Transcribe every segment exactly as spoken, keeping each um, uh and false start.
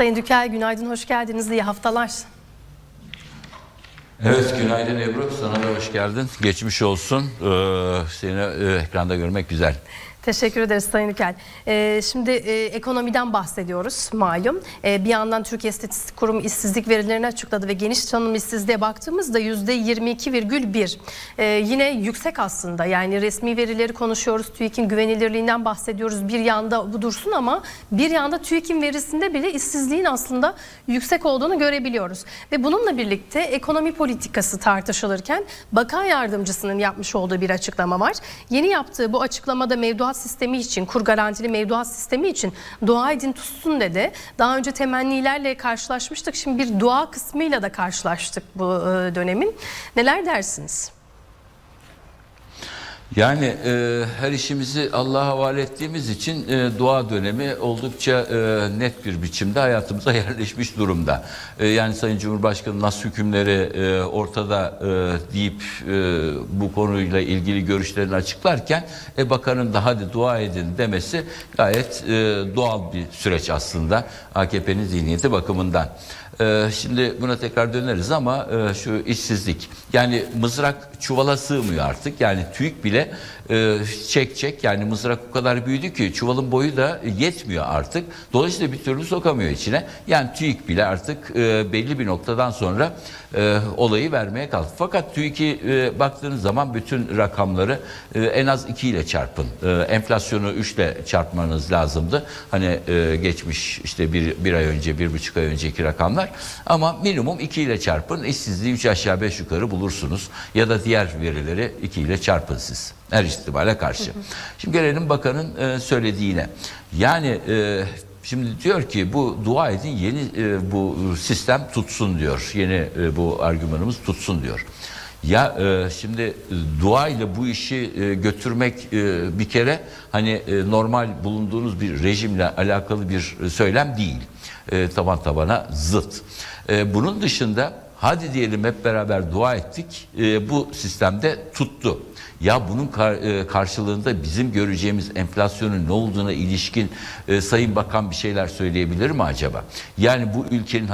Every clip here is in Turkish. Sayın Dükel, günaydın, hoş geldiniz, iyi haftalar. Evet, günaydın Ebru, sana da hoş geldin. Geçmiş olsun. Ee, seni e, ekranda görmek güzel. Teşekkür ederiz Sayın Dükel. Ee, şimdi e, ekonomiden bahsediyoruz malum. Ee, bir yandan Türkiye İstatistik Kurumu işsizlik verilerini açıkladı ve geniş tanımlı işsizliğe baktığımızda yüzde yirmi iki virgül bir. Ee, yine yüksek aslında, yani resmi verileri konuşuyoruz, TÜİK'in güvenilirliğinden bahsediyoruz. Bir yanda bu dursun ama bir yanda TÜİK'in verisinde bile işsizliğin aslında yüksek olduğunu görebiliyoruz. Ve bununla birlikte ekonomi politikası tartışılırken bakan yardımcısının yapmış olduğu bir açıklama var. Yeni yaptığı bu açıklamada mevduat sistemi için, kur garantili mevduat sistemi için dua edin tutsun dedi. Daha önce temennilerle karşılaşmıştık. Şimdi bir dua kısmıyla da karşılaştık bu dönemin. Neler dersiniz? Yani e, her işimizi Allah'a havale ettiğimiz için e, dua dönemi oldukça e, net bir biçimde hayatımıza yerleşmiş durumda. E, yani Sayın Cumhurbaşkanı nas hükümleri e, ortada e, deyip e, bu konuyla ilgili görüşlerini açıklarken e, bakanın da hadi dua edin demesi gayet e, doğal bir süreç aslında A K P'nin zihniyeti bakımından. Şimdi buna tekrar döneriz ama şu işsizlik, yani mızrak çuvala sığmıyor artık, yani TÜİK bile çek çek, yani mızrak o kadar büyüdü ki çuvalın boyu da yetmiyor artık, dolayısıyla bir türlü sokamıyor içine. Yani TÜİK bile artık belli bir noktadan sonra olayı vermeye kalktı. Fakat TÜİK'i baktığınız zaman bütün rakamları en az iki ile çarpın, enflasyonu üç ile çarpmanız lazımdı, hani geçmiş işte bir, bir ay önce bir buçuk ay önceki rakamlar. Ama minimum iki ile çarpın, işsizliği üç aşağı beş yukarı bulursunuz ya da diğer verileri iki ile çarpın siz. Her ihtimale karşı. Şimdi gelelim bakanın söylediğine. Yani şimdi diyor ki bu dua edin yeni bu sistem tutsun diyor. Yeni bu argümanımız tutsun diyor. Ya şimdi dua ile bu işi götürmek bir kere hani normal bulunduğunuz bir rejimle alakalı bir söylem değil. Taban tabana zıt. Bunun dışında hadi diyelim hep beraber dua ettik, bu sistemde tuttu. Ya bunun karşılığında bizim göreceğimiz enflasyonun ne olduğuna ilişkin e, Sayın Bakan bir şeyler söyleyebilir mi acaba? Yani bu ülkenin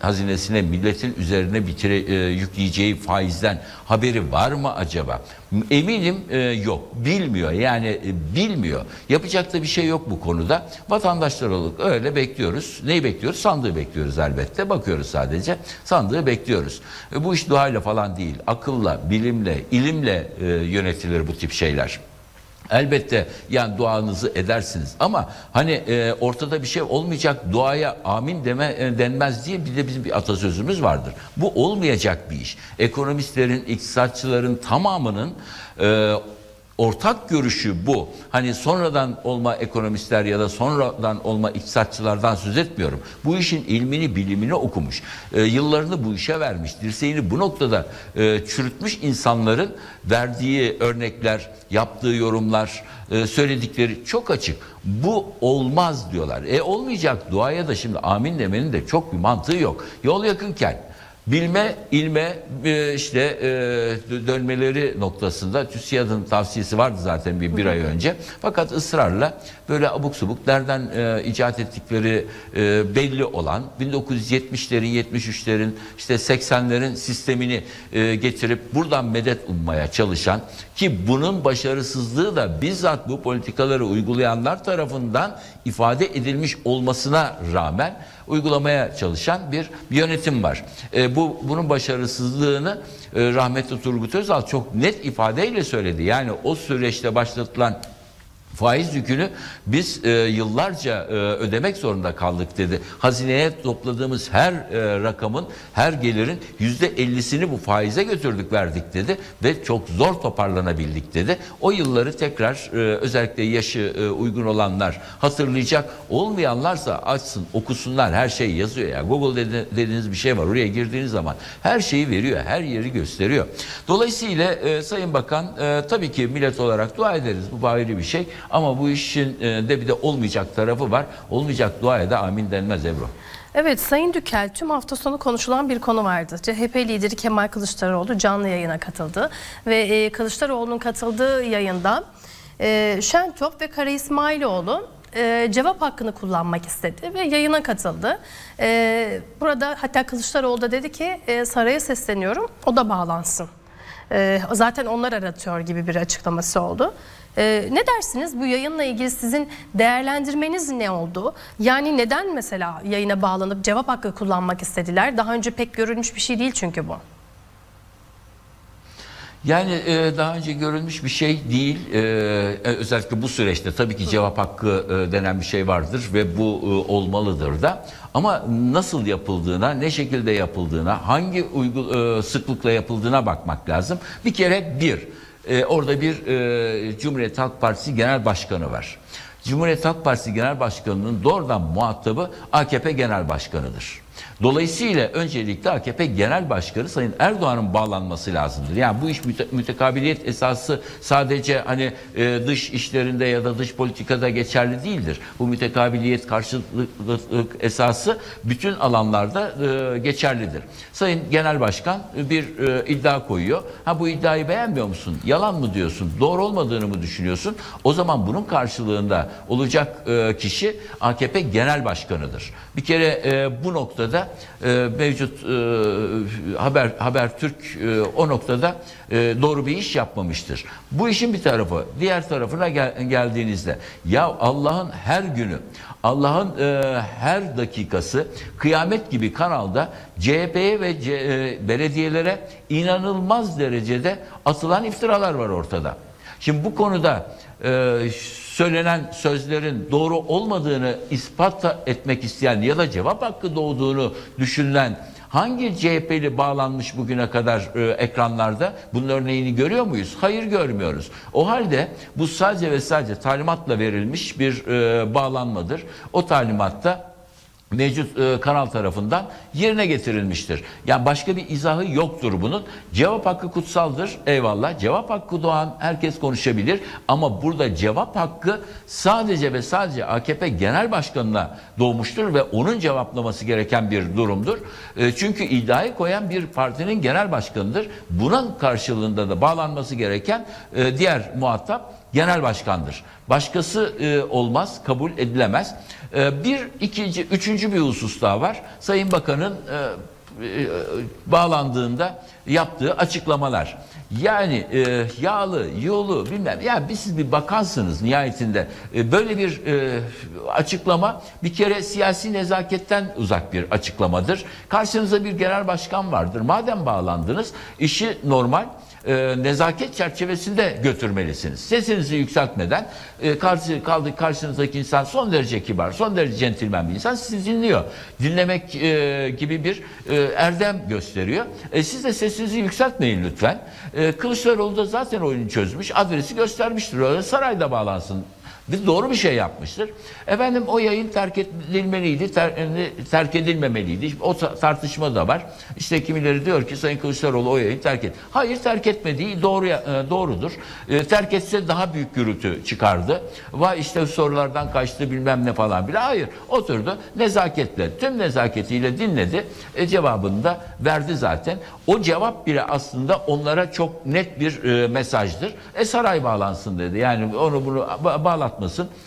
hazinesine, milletin üzerine bitire, e, yükleyeceği faizden haberi var mı acaba? Eminim e, yok. Bilmiyor. Yani e, bilmiyor. Yapacak da bir şey yok bu konuda. Vatandaşlar olarak öyle bekliyoruz. Neyi bekliyoruz? Sandığı bekliyoruz elbette. Bakıyoruz sadece. Sandığı bekliyoruz. E, bu iş duayla falan değil. Akılla, bilimle, ilimle e, yönetilir bu tip şeyler. Elbette yani duanızı edersiniz ama hani e, ortada bir şey olmayacak, duaya amin deme, e, denmez diye bir de bizim bir atasözümüz vardır. Bu olmayacak bir iş. Ekonomistlerin, iktisatçıların tamamının e, ortak görüşü bu. Hani sonradan olma ekonomistler ya da sonradan olma iktisatçılardan söz etmiyorum. Bu işin ilmini, bilimini okumuş, e, yıllarını bu işe vermiş, dirseğini bu noktada e, çürütmüş insanların verdiği örnekler, yaptığı yorumlar, e, söyledikleri çok açık. Bu olmaz diyorlar. E olmayacak duaya da şimdi amin demenin de çok bir mantığı yok. Yol yakınken bilme, ilme işte dönmeleri noktasında TÜSİAD'ın tavsiyesi vardı zaten bir, bir ay önce. Fakat ısrarla böyle abuk subuk nereden icat ettikleri belli olan bin dokuz yüz yetmişlerin, yetmiş üçlerin, işte seksenlerin sistemini getirip buradan medet ummaya çalışan ki bunun başarısızlığı da bizzat bu politikaları uygulayanlar tarafından ifade edilmiş olmasına rağmen uygulamaya çalışan bir yönetim var. E, bu bunun başarısızlığını e, rahmetli Turgut Özal çok net ifadeyle söyledi. Yani o süreçte başlatılan faiz yükünü biz e, yıllarca e, ödemek zorunda kaldık dedi. Hazineye topladığımız her e, rakamın, her gelirin yüzde ellisini bu faize götürdük, verdik dedi ve çok zor toparlanabildik dedi. O yılları tekrar e, özellikle yaşı e, uygun olanlar hatırlayacak, olmayanlarsa açsın, okusunlar, her şeyi yazıyor ya. Google dedi, dediğiniz bir şey var, oraya girdiğiniz zaman her şeyi veriyor, her yeri gösteriyor. Dolayısıyla e, Sayın Bakan e, tabii ki millet olarak dua ederiz, bu ayrı bir şey. Ama bu işin de bir de olmayacak tarafı var. Olmayacak duaya da amin denmez Ebru. Evet Sayın Dükel, tüm hafta sonu konuşulan bir konu vardı. C H P lideri Kemal Kılıçdaroğlu canlı yayına katıldı. Ve Kılıçdaroğlu'nun katıldığı yayında Şentop ve Kara İsmailoğlu e, cevap hakkını kullanmak istedi ve yayına katıldı. E, burada hatta Kılıçdaroğlu da dedi ki e, saraya sesleniyorum, o da bağlansın. E, zaten onlar aratıyor gibi bir açıklaması oldu. Ee, ne dersiniz? Bu yayınla ilgili sizin değerlendirmeniz ne oldu? Yani neden mesela yayına bağlanıp cevap hakkı kullanmak istediler? Daha önce pek görülmüş bir şey değil çünkü bu. Yani e, daha önce görülmüş bir şey değil. E, özellikle bu süreçte tabii ki cevap hakkı e, denen bir şey vardır ve bu e, olmalıdır da. Ama nasıl yapıldığına, ne şekilde yapıldığına, hangi uygul- e, sıklıkla yapıldığına bakmak lazım. Bir kere bir... Ee, orada bir e, Cumhuriyet Halk Partisi Genel Başkanı var. Cumhuriyet Halk Partisi Genel Başkanı'nın doğrudan muhatabı A K P Genel Başkanı'dır. Dolayısıyla öncelikle A K P Genel Başkanı Sayın Erdoğan'ın bağlanması lazımdır. Yani bu iş müte mütekabiliyet esası sadece hani e, dış işlerinde ya da dış politikada geçerli değildir. Bu mütekabiliyet karşılıklılık esası bütün alanlarda e, geçerlidir. Sayın Genel Başkan bir e, iddia koyuyor. Ha, bu iddiayı beğenmiyor musun? Yalan mı diyorsun? Doğru olmadığını mı düşünüyorsun? O zaman bunun karşılığında olacak e, kişi A K P Genel Başkanı'dır. Bir kere e, bu noktada da e, mevcut e, haber Habertürk e, o noktada e, doğru bir iş yapmamıştır. Bu işin bir tarafı, diğer tarafına gel, geldiğinizde ya Allah'ın her günü, Allah'ın e, her dakikası kıyamet gibi kanalda C H P'ye ve C, e, belediyelere inanılmaz derecede atılan iftiralar var ortada. Şimdi bu konuda e, söylenen sözlerin doğru olmadığını ispat etmek isteyen ya da cevap hakkı doğduğunu düşünülen hangi C H P'li bağlanmış bugüne kadar e, ekranlarda? Bunun örneğini görüyor muyuz? Hayır, görmüyoruz. O halde bu sadece ve sadece talimatla verilmiş bir e, bağlanmadır. O talimatta mevcut e, kanal tarafından yerine getirilmiştir. Yani başka bir izahı yoktur bunun. Cevap hakkı kutsaldır. Eyvallah. Cevap hakkı doğan herkes konuşabilir. Ama burada cevap hakkı sadece ve sadece A K P Genel Başkanı'na doğmuştur ve onun cevaplaması gereken bir durumdur. E, çünkü iddiayı koyan bir partinin genel başkanıdır. Bunun karşılığında da bağlanması gereken e, diğer muhatap genel başkandır. Başkası e, olmaz, kabul edilemez. E, bir, ikinci, üçüncü bir husus daha var. Sayın Bakan'ın e, e, bağlandığında yaptığı açıklamalar. Yani e, yağlı, yolu bilmem. Ya yani siz bir bakansınız nihayetinde. E, böyle bir e, açıklama bir kere siyasi nezaketten uzak bir açıklamadır. Karşınıza bir genel başkan vardır. Madem bağlandınız, işi normal nezaket çerçevesinde götürmelisiniz. Sesinizi yükseltmeden karşı, kaldı, karşınızdaki insan son derece kibar, son derece centilmen bir insan, sizi dinliyor. Dinlemek e, gibi bir e, erdem gösteriyor. E, siz de sesinizi yükseltmeyin lütfen. E, Kılıçdaroğlu da zaten oyunu çözmüş, adresi göstermiştir. Öyle sarayda bağlansın. Doğru bir şey yapmıştır. Efendim o yayın terk edilmeliydi, ter, terk edilmemeliydi. O tartışma da var. İşte kimileri diyor ki Sayın Kılıçdaroğlu o yayın terk et. Hayır, terk etmediği doğru, doğrudur. E, terk etse daha büyük gürültü çıkardı. Vay işte sorulardan kaçtı bilmem ne falan bile. Hayır, oturdu nezaketle, tüm nezaketiyle dinledi. E, cevabını da verdi zaten. O cevap bile aslında onlara çok net bir e, mesajdır. E saray bağlansın dedi. Yani onu bunu bağlat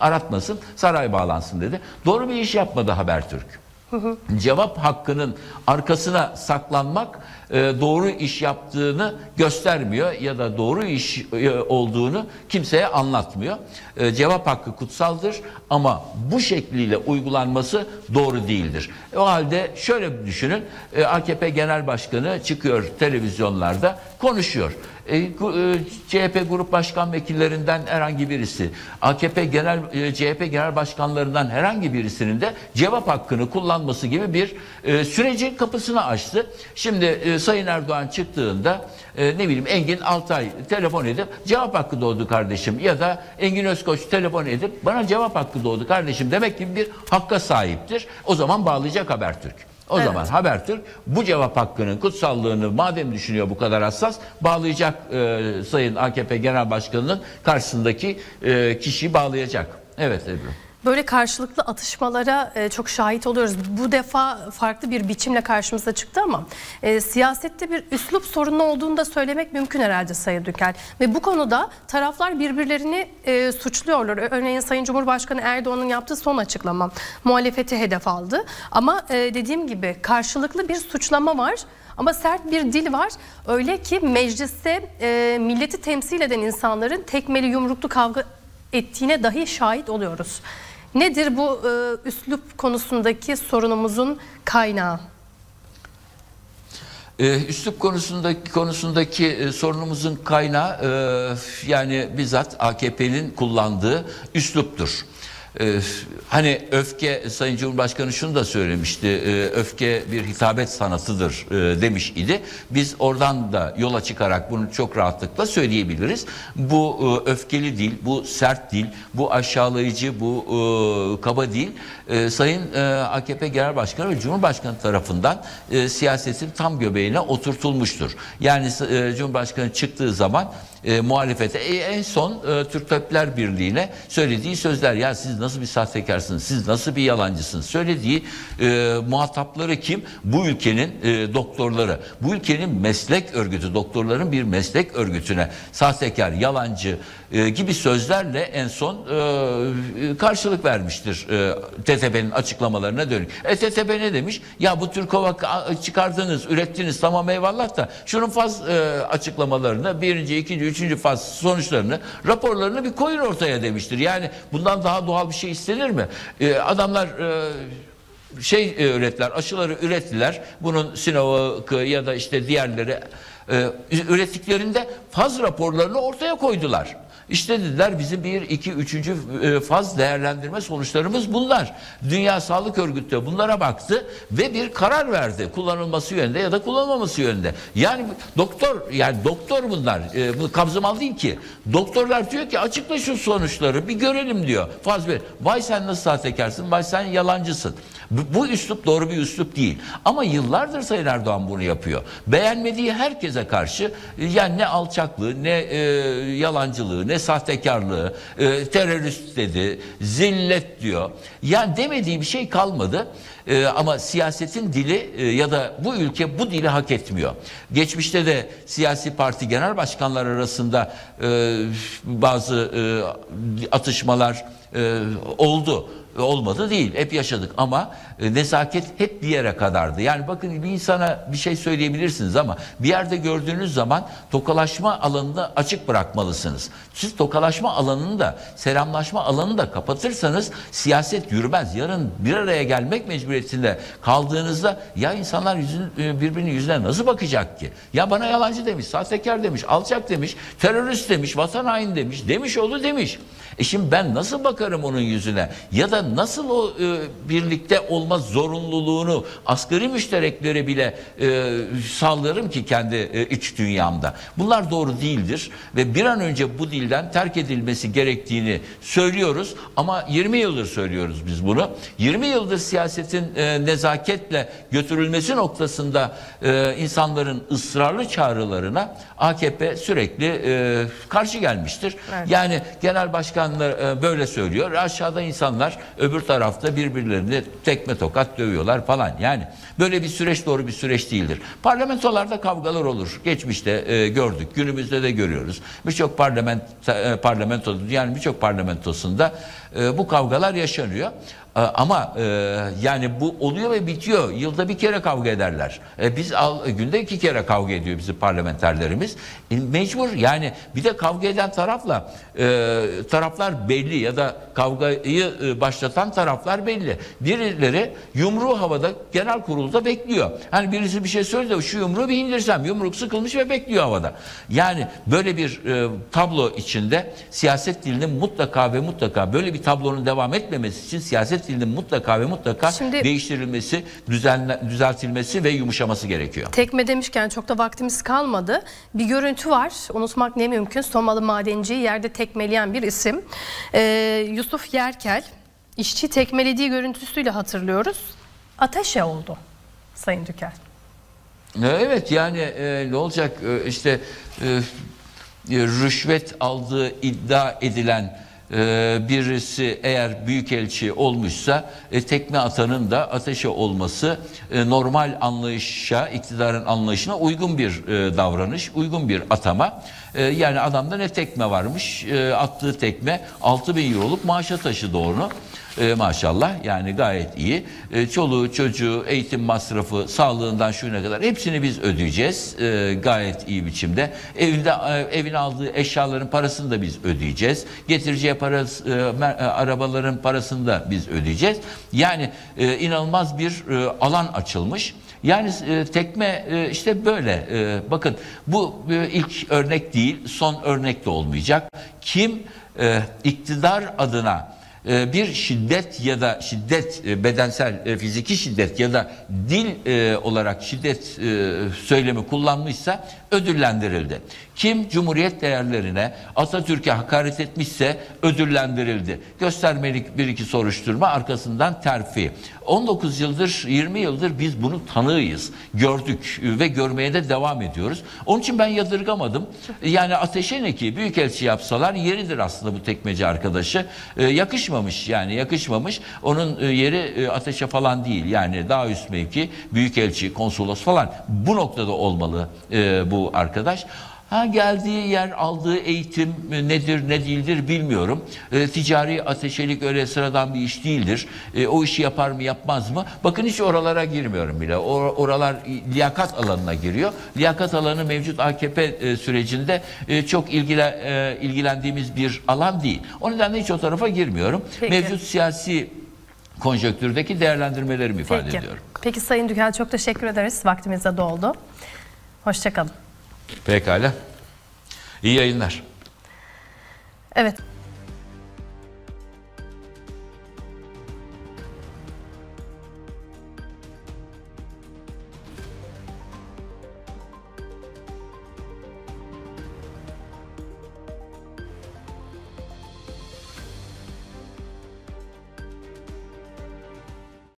aratmasın, saray bağlansın dedi. Doğru bir iş yapmadı Habertürk. Hı hı. Cevap hakkının arkasına saklanmak doğru iş yaptığını göstermiyor ya da doğru iş olduğunu kimseye anlatmıyor. Cevap hakkı kutsaldır ama bu şekliyle uygulanması doğru değildir. O halde şöyle düşünün, A K P Genel Başkanı çıkıyor televizyonlarda konuşuyor. C H P Grup Başkan Vekillerinden herhangi birisi, A K P Genel C H P Genel Başkanlarından herhangi birisinin de cevap hakkını kullanması gibi bir sürecin kapısını açtı. Şimdi Sayın Erdoğan çıktığında ne bileyim Engin Altay telefon edip cevap hakkı doğdu kardeşim ya da Engin Özkoç telefon edip bana cevap hakkı doğdu kardeşim demek gibi bir hakka sahiptir. O zaman bağlayacak Habertürk. O evet. zaman Habertürk bu cevap hakkının kutsallığını madem düşünüyor bu kadar hassas bağlayacak e, Sayın A K P Genel Başkanı'nın karşısındaki e, kişiyi bağlayacak. Evet Ebru. böyle karşılıklı atışmalara e, çok şahit oluyoruz. Bu defa farklı bir biçimle karşımıza çıktı ama e, siyasette bir üslup sorunu olduğunu da söylemek mümkün herhalde Sayın Dükel. Ve bu konuda taraflar birbirlerini e, suçluyorlar. Örneğin Sayın Cumhurbaşkanı Erdoğan'ın yaptığı son açıklama muhalefeti hedef aldı. Ama e, dediğim gibi karşılıklı bir suçlama var. Ama sert bir dil var. Öyle ki mecliste e, milleti temsil eden insanların tekmeli yumruklu kavga ettiğine dahi şahit oluyoruz. Nedir bu e, üslup konusundaki sorunumuzun kaynağı? E, üslup konusundaki konusundaki e, sorunumuzun kaynağı e, yani bizzat A K P'nin kullandığı üsluptur. Ee, hani öfke, Sayın Cumhurbaşkanı şunu da söylemişti, e, öfke bir hitabet sanatıdır e, demiş idi. Biz oradan da yola çıkarak bunu çok rahatlıkla söyleyebiliriz. Bu e, öfkeli dil, bu sert dil, bu aşağılayıcı, bu e, kaba dil e, Sayın e, A K P Genel Başkanı ve Cumhurbaşkanı tarafından e, siyasetin tam göbeğine oturtulmuştur. Yani e, Cumhurbaşkanı çıktığı zaman E, muhalefete e, en son e, Türk Tabipler Birliği'ne söylediği sözler, ya siz nasıl bir sahtekarsınız, siz nasıl bir yalancısınız söylediği e, muhatapları kim? Bu ülkenin e, doktorları, bu ülkenin meslek örgütü, doktorların bir meslek örgütüne sahtekar, yalancı e, gibi sözlerle en son e, karşılık vermiştir e, T T B'nin açıklamalarına dönük. E, T T B ne demiş? Ya bu Türkov'a çıkardınız, ürettiniz, tamam eyvallah da şunun faz e, açıklamalarını, birinci, ikinci, üçüncü faz sonuçlarını, raporlarını bir koyun ortaya demiştir. Yani bundan daha doğal bir şey istenir mi? Ee, adamlar e, şey e, ürettiler, aşıları ürettiler. Bunun Sinovac'ı ya da işte diğerleri e, ürettiklerinde faz raporlarını ortaya koydular. İşte dediler bizim bir, iki, üçüncü faz değerlendirme sonuçlarımız bunlar. Dünya Sağlık Örgütü de bunlara baktı ve bir karar verdi. Kullanılması yönünde ya da kullanılmaması yönünde. Yani doktor, yani doktor bunlar. E, bu kabzımal değil ki. Doktorlar diyor ki açıkla şu sonuçları bir görelim diyor. Faz bir. Vay sen nasıl sahtekarsın? Vay sen yalancısın. Bu, bu üslup doğru bir üslup değil. Ama yıllardır Sayın Erdoğan bunu yapıyor. Beğenmediği herkese karşı yani ne alçaklığı, ne e, yalancılığı, ne Ne sahtekarlığı, e, terörist dedi, zillet diyor. Yani demediği bir şey kalmadı. E, ama siyasetin dili e, ya da bu ülke bu dili hak etmiyor. Geçmişte de siyasi parti genel başkanları arasında e, bazı e, atışmalar e, oldu. Olmadı değil. Hep yaşadık ama nezaket hep bir yere kadardı. Yani bakın bir insana bir şey söyleyebilirsiniz ama bir yerde gördüğünüz zaman tokalaşma alanını açık bırakmalısınız. Siz tokalaşma alanını da selamlaşma alanını da kapatırsanız siyaset yürümez. Yarın bir araya gelmek mecburiyetinde kaldığınızda ya insanlar yüzün, birbirinin yüzüne nasıl bakacak ki? Ya bana yalancı demiş, sahtekar demiş, alçak demiş, terörist demiş, vatan haini demiş, demiş oğlu demiş. E şimdi ben nasıl bakarım onun yüzüne? Ya da nasıl o e, birlikte olma zorunluluğunu asgari müştereklere bile e, sağlarım ki kendi e, iç dünyamda. Bunlar doğru değildir ve bir an önce bu dilden terk edilmesi gerektiğini söylüyoruz ama yirmi yıldır söylüyoruz biz bunu. yirmi yıldır siyasetin e, nezaketle götürülmesi noktasında e, insanların ısrarlı çağrılarına A K P sürekli e, karşı gelmiştir. Evet. Yani genel başkanlar e, böyle söylüyor. Aşağıda insanlar öbür tarafta birbirlerini tekme tokat dövüyorlar falan. Yani böyle bir süreç doğru bir süreç değildir. Parlamentolarda kavgalar olur. Geçmişte e, gördük. Günümüzde de görüyoruz. Birçok parlament, e, parlamentoda yani birçok parlamentosunda e, bu kavgalar yaşanıyor. Ama e, yani bu oluyor ve bitiyor. Yılda bir kere kavga ederler. E, biz al, günde iki kere kavga ediyor bizim parlamenterlerimiz. E, mecbur yani bir de kavga eden tarafla e, taraflar belli ya da kavgayı e, başlatan taraflar belli. Birileri yumruğu havada genel kurulda bekliyor. Hani birisi bir şey söylüyor, şu yumruğu bir indirsem. Yumruk sıkılmış ve bekliyor havada. Yani böyle bir e, tablo içinde siyaset dilinin mutlaka ve mutlaka böyle bir tablonun devam etmemesi için siyaset dilinin mutlaka ve mutlaka Şimdi, değiştirilmesi, düzenle, düzeltilmesi ve yumuşaması gerekiyor. Tekme demişken çok da vaktimiz kalmadı. Bir görüntü var. Unutmak ne mümkün. Somalı madenciyi yerde tekmeleyen bir isim. Ee, Yusuf Yerkel işçi tekmelediği görüntüsüyle hatırlıyoruz. Ateşe oldu Sayın Dükel. Evet yani e, ne olacak e, işte e, rüşvet aldığı iddia edilen e, birisi eğer büyükelçi olmuşsa e, tekme atanın da ateşe olması e, normal anlayışa, iktidarın anlayışına uygun bir e, davranış, uygun bir atama. E, yani adamda ne tekme varmış, e, attığı tekme altı bin euroluk maaşa taşıdı onu. E, maşallah, yani gayet iyi. E, çoluğu, çocuğu, eğitim masrafı, sağlığından şuna kadar hepsini biz ödeyeceğiz. E, gayet iyi biçimde. Evinde, evine aldığı eşyaların parasını da biz ödeyeceğiz. Getireceği parası, e, arabaların parasını da biz ödeyeceğiz. Yani e, inanılmaz bir e, alan açılmış. Yani e, tekme e, işte böyle. E, bakın bu e, ilk örnek değil, son örnek de olmayacak. Kim e, iktidar adına bir şiddet ya da şiddet, bedensel, fiziki şiddet ya da dil olarak şiddet söylemi kullanmışsa ödüllendirildi. Kim Cumhuriyet değerlerine, Atatürk'e hakaret etmişse ödüllendirildi. Göstermelik bir iki soruşturma, arkasından terfi. on dokuz yıldır, yirmi yıldır biz bunun tanığıyız. Gördük ve görmeye de devam ediyoruz. Onun için ben yadırgamadım. Yani ateşe ne ki, büyükelçi yapsalar yeridir aslında bu tekmeci arkadaşı. Yakışmamış, yani yakışmamış. Onun yeri ateşe falan değil. Yani daha üst mevki, büyükelçi, konsolos falan. Bu noktada olmalı bu arkadaş. Ha, geldiği yer, aldığı eğitim nedir ne değildir bilmiyorum. E, ticari ateşelik öyle sıradan bir iş değildir. E, o işi yapar mı yapmaz mı? Bakın hiç oralara girmiyorum bile. Or oralar liyakat alanına giriyor. Liyakat alanı mevcut A K P e, sürecinde e, çok ilgilen e, ilgilendiğimiz bir alan değil. O nedenle hiç o tarafa girmiyorum. Peki. Mevcut siyasi konjonktürdeki değerlendirmelerimi Peki. ifade ediyorum. Peki Sayın Dükel, çok teşekkür ederiz. Vaktimiz de doldu. Hoşçakalın. Pekala. İyi yayınlar. Evet.